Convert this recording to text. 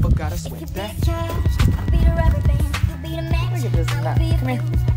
never gotta swing back. I'll beat a rubber band, I'll beat a match. Look at this nut. Come here.